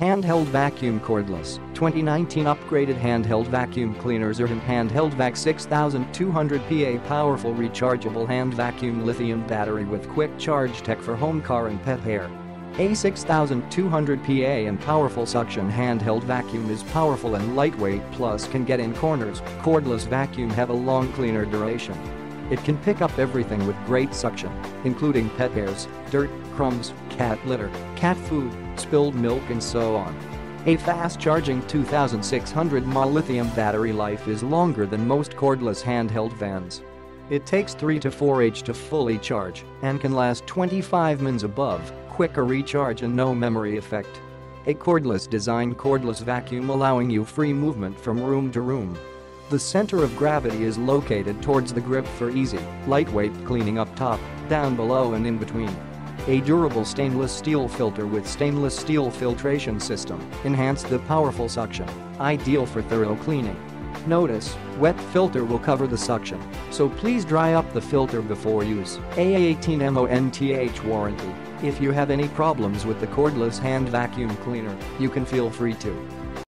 Handheld vacuum cordless, 2019 upgraded handheld vacuum cleaner Zerhunt handheld vac 6200 PA powerful rechargeable hand vacuum lithium battery with quick charge tech for home, car and pet hair. A 6200 PA and powerful suction handheld vacuum is powerful and lightweight, plus can get in corners. Cordless vacuum have a long cleaner duration. It can pick up everything with great suction, including pet hairs, dirt, crumbs, cat litter, cat food, spilled milk and so on. A fast-charging 2600 mAh lithium battery life is longer than most cordless handheld vans. It takes 3 to 4 hours to fully charge and can last 25 minutes above, quicker recharge and no memory effect. A cordless design cordless vacuum allowing you free movement from room to room. The center of gravity is located towards the grip for easy, lightweight cleaning up top, down below and in between. A durable stainless steel filter with stainless steel filtration system enhanced the powerful suction, ideal for thorough cleaning. Notice, wet filter will cover the suction, so please dry up the filter before use. A 18-month warranty. If you have any problems with the cordless hand vacuum cleaner, you can feel free to